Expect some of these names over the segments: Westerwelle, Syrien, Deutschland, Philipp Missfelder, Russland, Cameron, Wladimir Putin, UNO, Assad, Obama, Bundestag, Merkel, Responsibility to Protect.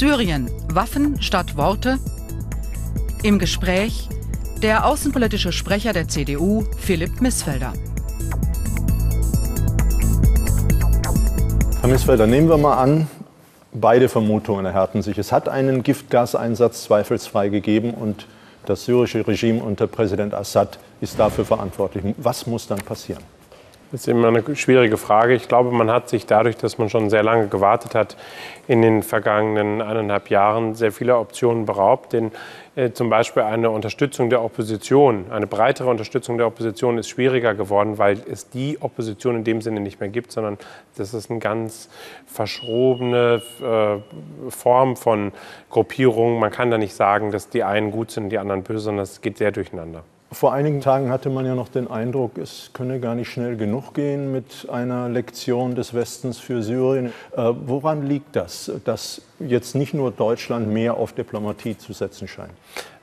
Syrien, Waffen statt Worte? Im Gespräch der außenpolitische Sprecher der CDU, Philipp Missfelder. Herr Missfelder, nehmen wir mal an, beide Vermutungen erhärten sich. Es hat einen Giftgaseinsatz zweifelsfrei gegeben und das syrische Regime unter Präsident Assad ist dafür verantwortlich. Was muss dann passieren? Das ist immer eine schwierige Frage. Ich glaube, man hat sich dadurch, dass man schon sehr lange gewartet hat, in den vergangenen 1,5 Jahren sehr viele Optionen beraubt. Denn zum Beispiel eine Unterstützung der Opposition, eine breitere Unterstützung der Opposition ist schwieriger geworden, weil es die Opposition in dem Sinne nicht mehr gibt, sondern das ist eine ganz verschrobene Form von Gruppierung. Man kann da nicht sagen, dass die einen gut sind, die anderen böse, sondern es geht sehr durcheinander. Vor einigen Tagen hatte man ja noch den Eindruck, es könne gar nicht schnell genug gehen mit einer Lektion des Westens für Syrien. Woran liegt das, dass jetzt nicht nur Deutschland mehr auf Diplomatie zu setzen scheint?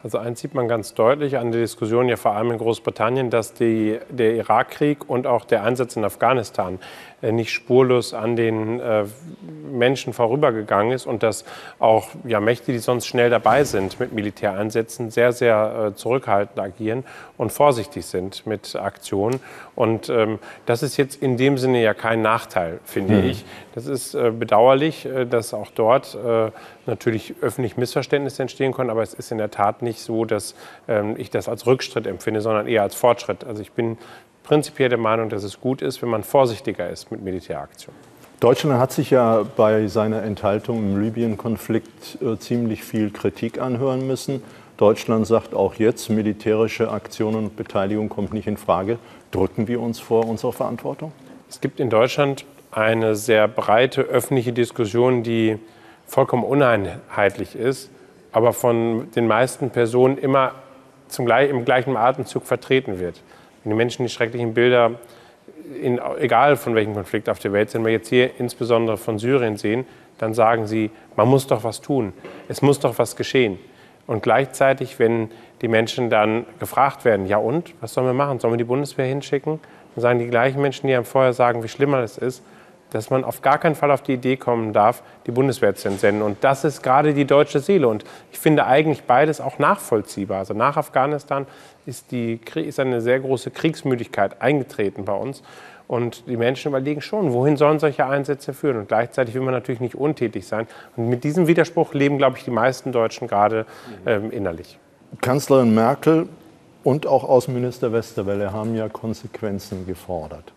Also eins sieht man ganz deutlich an der Diskussion, ja vor allem in Großbritannien, dass der Irakkrieg und auch der Einsatz in Afghanistan nicht spurlos an den Menschen vorübergegangen ist und dass auch Mächte, die sonst schnell dabei sind mit Militäreinsätzen, sehr, sehr zurückhaltend agieren und vorsichtig sind mit Aktionen. Und das ist jetzt in dem Sinne ja kein Nachteil, finde ich. Das ist bedauerlich, dass auch dort natürlich öffentlich Missverständnisse entstehen können, aber es ist in der Tat nicht so, dass ich das als Rückschritt empfinde, sondern eher als Fortschritt. Also ich bin prinzipiell der Meinung, dass es gut ist, wenn man vorsichtiger ist mit Militäraktionen. Deutschland hat sich ja bei seiner Enthaltung im Libyen-Konflikt ziemlich viel Kritik anhören müssen. Deutschland sagt auch jetzt, militärische Aktionen und Beteiligung kommt nicht in Frage. Drücken wir uns vor unserer Verantwortung? Es gibt in Deutschland eine sehr breite öffentliche Diskussion, die vollkommen uneinheitlich ist, aber von den meisten Personen immer im gleichen Atemzug vertreten wird. Wenn die Menschen die schrecklichen Bilder, egal von welchem Konflikt auf der Welt, wenn wir jetzt hier insbesondere von Syrien sehen, dann sagen sie, man muss doch was tun, es muss doch was geschehen. Und gleichzeitig, wenn die Menschen dann gefragt werden, ja und, was sollen wir machen, sollen wir die Bundeswehr hinschicken? Dann sagen die gleichen Menschen, die einem vorher sagen, wie schlimmer es ist, dass man auf gar keinen Fall auf die Idee kommen darf, die Bundeswehr zu entsenden. Und das ist gerade die deutsche Seele. Und ich finde eigentlich beides auch nachvollziehbar. Also nach Afghanistan ist eine sehr große Kriegsmüdigkeit eingetreten bei uns. Und die Menschen überlegen schon, wohin sollen solche Einsätze führen. Und gleichzeitig will man natürlich nicht untätig sein. Und mit diesem Widerspruch leben, glaube ich, die meisten Deutschen gerade innerlich. Kanzlerin Merkel und auch Außenminister Westerwelle haben ja Konsequenzen gefordert.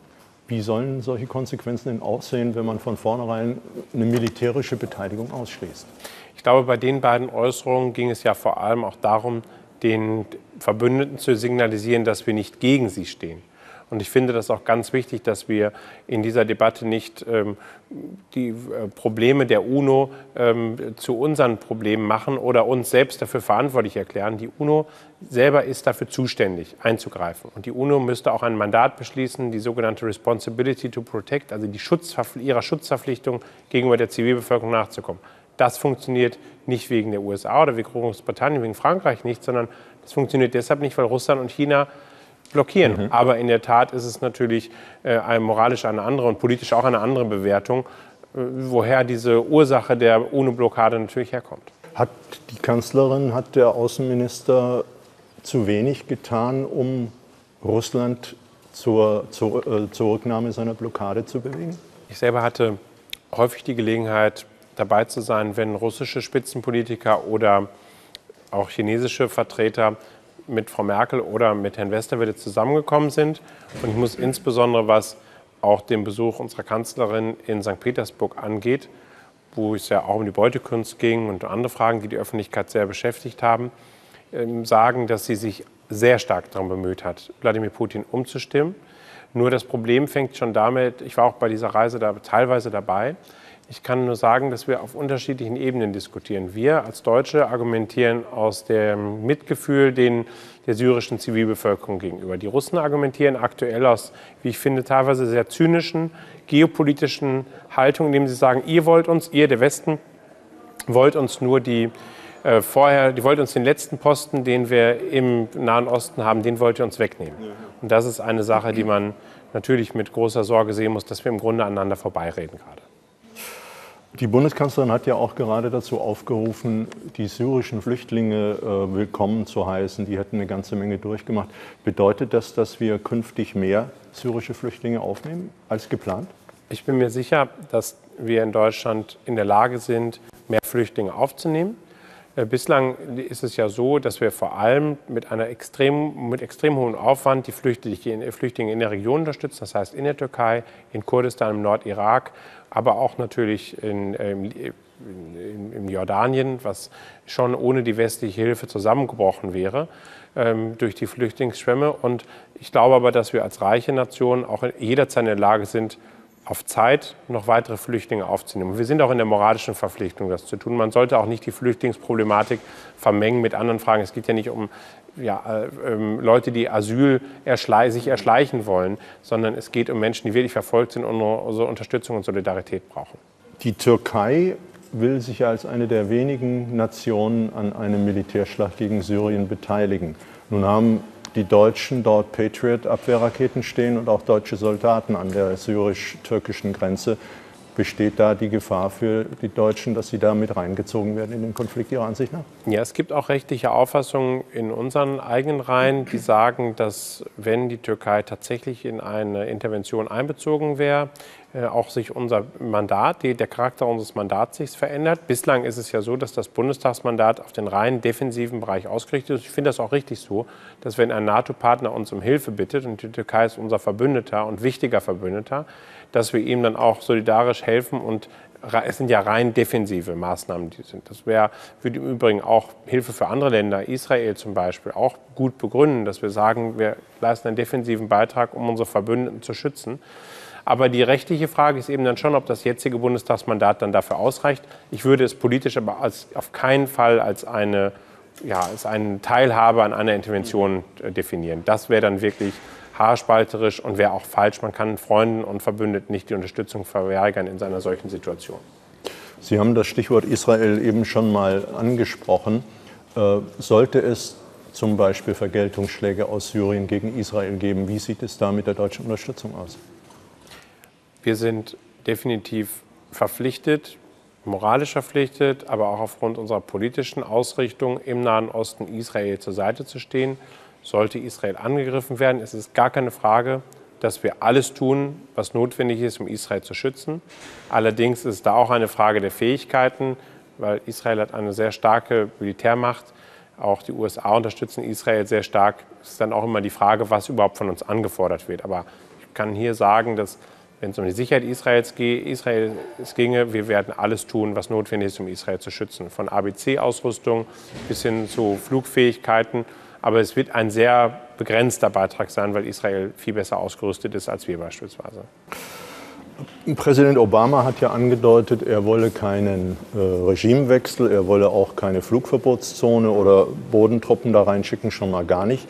Wie sollen solche Konsequenzen denn aussehen, wenn man von vornherein eine militärische Beteiligung ausschließt? Ich glaube, bei den beiden Äußerungen ging es ja vor allem auch darum, den Verbündeten zu signalisieren, dass wir nicht gegen sie stehen. Und ich finde das auch ganz wichtig, dass wir in dieser Debatte nicht die Probleme der UNO zu unseren Problemen machen oder uns selbst dafür verantwortlich erklären. Die UNO selber ist dafür zuständig, einzugreifen. Und die UNO müsste auch ein Mandat beschließen, die sogenannte Responsibility to Protect, also die Schutzverpflichtung gegenüber der Zivilbevölkerung nachzukommen. Das funktioniert nicht wegen der USA oder wegen Großbritannien, wegen Frankreich nicht, sondern das funktioniert deshalb nicht, weil Russland und China blockieren. Aber in der Tat ist es natürlich moralisch eine andere und politisch auch eine andere Bewertung, woher diese Ursache der UNO-Blockade natürlich herkommt. Hat die Kanzlerin, hat der Außenminister zu wenig getan, um Russland zur Rücknahme seiner Blockade zu bewegen? Ich selber hatte häufig die Gelegenheit, dabei zu sein, wenn russische Spitzenpolitiker oder auch chinesische Vertreter mit Frau Merkel oder mit Herrn Westerwelle zusammengekommen sind. Und ich muss insbesondere, was auch den Besuch unserer Kanzlerin in St. Petersburg angeht, wo es ja auch um die Beutekunst ging und andere Fragen, die die Öffentlichkeit sehr beschäftigt haben, sagen, dass sie sich sehr stark darum bemüht hat, Wladimir Putin umzustimmen. Nur das Problem fängt schon damit, ich war auch bei dieser Reise da teilweise dabei, ich kann nur sagen, dass wir auf unterschiedlichen Ebenen diskutieren. Wir als Deutsche argumentieren aus dem Mitgefühl der syrischen Zivilbevölkerung gegenüber. Die Russen argumentieren aktuell aus, wie ich finde, teilweise sehr zynischen, geopolitischen Haltung, indem sie sagen, ihr wollt uns, ihr der Westen, wollt uns nur die wollt uns den letzten Posten, den wir im Nahen Osten haben, den wollt ihr uns wegnehmen. Und das ist eine Sache, die man natürlich mit großer Sorge sehen muss, dass wir im Grunde aneinander vorbeireden gerade. Die Bundeskanzlerin hat ja auch gerade dazu aufgerufen, die syrischen Flüchtlinge willkommen zu heißen. Die hätten eine ganze Menge durchgemacht. Bedeutet das, dass wir künftig mehr syrische Flüchtlinge aufnehmen als geplant? Ich bin mir sicher, dass wir in Deutschland in der Lage sind, mehr Flüchtlinge aufzunehmen. Bislang ist es ja so, dass wir vor allem mit extrem hohem Aufwand die Flüchtlinge in der Region unterstützen, das heißt in der Türkei, in Kurdistan, im Nordirak, aber auch natürlich in Jordanien, was schon ohne die westliche Hilfe zusammengebrochen wäre durch die Flüchtlingsschwemme. Und ich glaube aber, dass wir als reiche Nation auch jederzeit in der Lage sind, auf Zeit noch weitere Flüchtlinge aufzunehmen. Wir sind auch in der moralischen Verpflichtung, das zu tun. Man sollte auch nicht die Flüchtlingsproblematik vermengen mit anderen Fragen. Es geht ja nicht um Leute, die Asyl sich erschleichen wollen, sondern es geht um Menschen, die wirklich verfolgt sind und unsere Unterstützung und Solidarität brauchen. Die Türkei will sich als eine der wenigen Nationen an einem Militärschlag gegen Syrien beteiligen. Nun haben die Deutschen dort Patriot-Abwehrraketen stehen und auch deutsche Soldaten an der syrisch-türkischen Grenze. Besteht da die Gefahr für die Deutschen, dass sie da mit reingezogen werden in den Konflikt Ihrer Ansicht nach? Ja, es gibt auch rechtliche Auffassungen in unseren eigenen Reihen, die sagen, dass wenn die Türkei tatsächlich in eine Intervention einbezogen wäre, auch sich unser Mandat, der Charakter unseres Mandats sich verändert. Bislang ist es ja so, dass das Bundestagsmandat auf den rein defensiven Bereich ausgerichtet ist. Ich finde das auch richtig so, dass wenn ein NATO-Partner uns um Hilfe bittet, und die Türkei ist unser Verbündeter und wichtiger Verbündeter, dass wir ihm dann auch solidarisch helfen, und es sind ja rein defensive Maßnahmen, die sind. Das würde im Übrigen auch Hilfe für andere Länder, Israel zum Beispiel, auch gut begründen, dass wir sagen, wir leisten einen defensiven Beitrag, um unsere Verbündeten zu schützen. Aber die rechtliche Frage ist eben dann schon, ob das jetzige Bundestagsmandat dann dafür ausreicht. Ich würde es politisch aber auf keinen Fall als einen Teilhabe an einer Intervention definieren. Das wäre dann wirklich haarspalterisch und wäre auch falsch. Man kann Freunden und Verbündeten nicht die Unterstützung verweigern in einer solchen Situation. Sie haben das Stichwort Israel eben schon mal angesprochen. Sollte es zum Beispiel Vergeltungsschläge aus Syrien gegen Israel geben, wie sieht es da mit der deutschen Unterstützung aus? Wir sind definitiv verpflichtet, moralisch verpflichtet, aber auch aufgrund unserer politischen Ausrichtung im Nahen Osten Israel zur Seite zu stehen. Sollte Israel angegriffen werden, ist es gar keine Frage, dass wir alles tun, was notwendig ist, um Israel zu schützen. Allerdings ist da auch eine Frage der Fähigkeiten, weil Israel hat eine sehr starke Militärmacht. Auch die USA unterstützen Israel sehr stark. Es ist dann auch immer die Frage, was überhaupt von uns angefordert wird. Aber ich kann hier sagen, dass, wenn es um die Sicherheit Israels ginge, wir werden alles tun, was notwendig ist, um Israel zu schützen. Von ABC-Ausrüstung bis hin zu Flugfähigkeiten. Aber es wird ein sehr begrenzter Beitrag sein, weil Israel viel besser ausgerüstet ist als wir beispielsweise. Präsident Obama hat ja angedeutet, er wolle keinen Regimewechsel, er wolle auch keine Flugverbotszone oder Bodentruppen da reinschicken, schon mal gar nicht.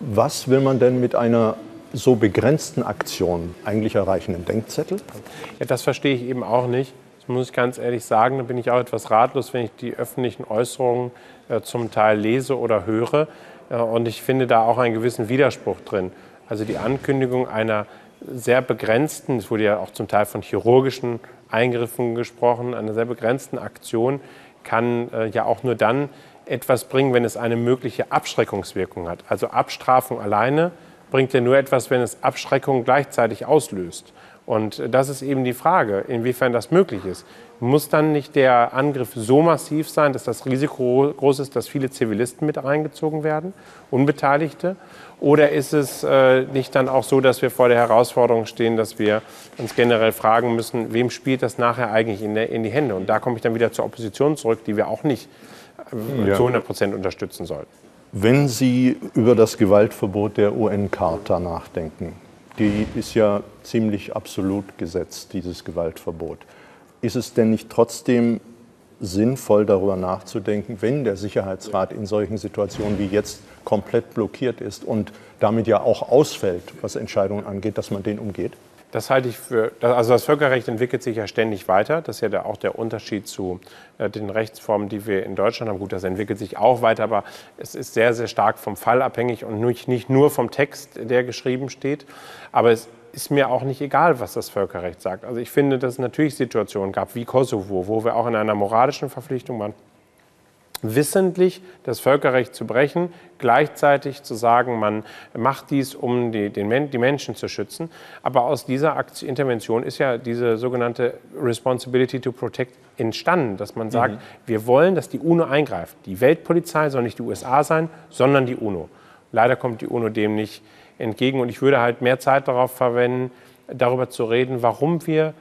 Was will man denn mit einer so begrenzten Aktionen eigentlich erreichen, einen Denkzettel? Ja, das verstehe ich eben auch nicht. Das muss ich ganz ehrlich sagen, da bin ich auch etwas ratlos, wenn ich die öffentlichen Äußerungen zum Teil lese oder höre. Und ich finde da auch einen gewissen Widerspruch drin. Also die Ankündigung einer sehr begrenzten, es wurde ja auch zum Teil von chirurgischen Eingriffen gesprochen, einer sehr begrenzten Aktion kann ja auch nur dann etwas bringen, wenn es eine mögliche Abschreckungswirkung hat. Also Abstrafung alleine bringt ja nur etwas, wenn es Abschreckung gleichzeitig auslöst. Und das ist eben die Frage, inwiefern das möglich ist. Muss dann nicht der Angriff so massiv sein, dass das Risiko groß ist, dass viele Zivilisten mit reingezogen werden, Unbeteiligte? Oder ist es nicht dann auch so, dass wir vor der Herausforderung stehen, dass wir uns generell fragen müssen, wem spielt das nachher eigentlich in die Hände? Und da komme ich dann wieder zur Opposition zurück, die wir auch nicht zu 100% unterstützen sollten. Wenn Sie über das Gewaltverbot der UN-Charta nachdenken, die ist ja ziemlich absolut gesetzt, dieses Gewaltverbot. Ist es denn nicht trotzdem sinnvoll, darüber nachzudenken, wenn der Sicherheitsrat in solchen Situationen wie jetzt komplett blockiert ist und damit ja auch ausfällt, was Entscheidungen angeht, dass man den umgeht? Das halte ich für, also das Völkerrecht entwickelt sich ja ständig weiter. Das ist ja auch der Unterschied zu den Rechtsformen, die wir in Deutschland haben. Gut, das entwickelt sich auch weiter, aber es ist sehr, sehr stark vom Fall abhängig und nicht nur vom Text, der geschrieben steht. Aber es ist mir auch nicht egal, was das Völkerrecht sagt. Also ich finde, dass es natürlich Situationen gab, wie Kosovo, wo wir auch in einer moralischen Verpflichtung waren, wissentlich das Völkerrecht zu brechen, gleichzeitig zu sagen, man macht dies, um die Menschen zu schützen. Aber aus dieser Intervention ist ja diese sogenannte Responsibility to Protect entstanden, dass man sagt, wir wollen, dass die UNO eingreift. Die Weltpolizei soll nicht die USA sein, sondern die UNO. Leider kommt die UNO dem nicht entgegen und ich würde halt mehr Zeit darauf verwenden, darüber zu reden, warum wir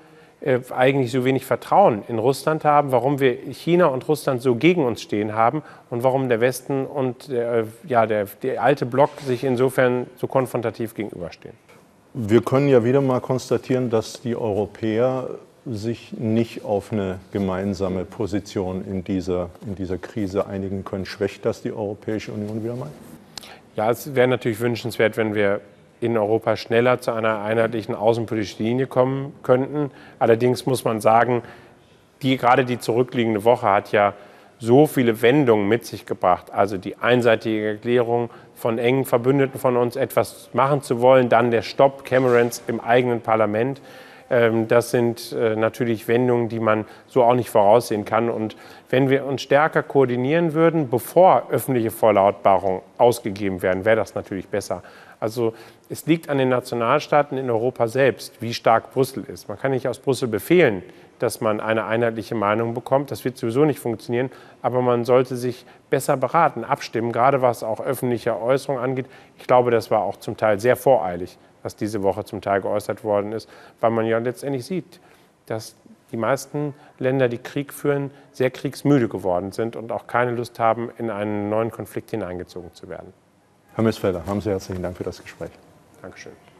eigentlich so wenig Vertrauen in Russland haben, warum wir China und Russland so gegen uns stehen haben und warum der Westen und der alte Block sich insofern so konfrontativ gegenüberstehen. Wir können ja wieder mal konstatieren, dass die Europäer sich nicht auf eine gemeinsame Position in dieser Krise einigen können. Schwächt das die Europäische Union wieder mal? Ja, es wäre natürlich wünschenswert, wenn wir in Europa schneller zu einer einheitlichen außenpolitischen Linie kommen könnten. Allerdings muss man sagen, gerade die zurückliegende Woche hat ja so viele Wendungen mit sich gebracht. Also die einseitige Erklärung von engen Verbündeten von uns, etwas machen zu wollen, dann der Stopp Camerons im eigenen Parlament. Das sind natürlich Wendungen, die man so auch nicht voraussehen kann. Und wenn wir uns stärker koordinieren würden, bevor öffentliche Verlautbarungen ausgegeben werden, wäre das natürlich besser. Also es liegt an den Nationalstaaten in Europa selbst, wie stark Brüssel ist. Man kann nicht aus Brüssel befehlen, dass man eine einheitliche Meinung bekommt. Das wird sowieso nicht funktionieren. Aber man sollte sich besser beraten, abstimmen, gerade was auch öffentliche Äußerungen angeht. Ich glaube, das war auch zum Teil sehr voreilig, was diese Woche zum Teil geäußert worden ist, weil man ja letztendlich sieht, dass die meisten Länder, die Krieg führen, sehr kriegsmüde geworden sind und auch keine Lust haben, in einen neuen Konflikt hineingezogen zu werden. Herr Missfelder, haben Sie herzlichen Dank für das Gespräch. Dankeschön.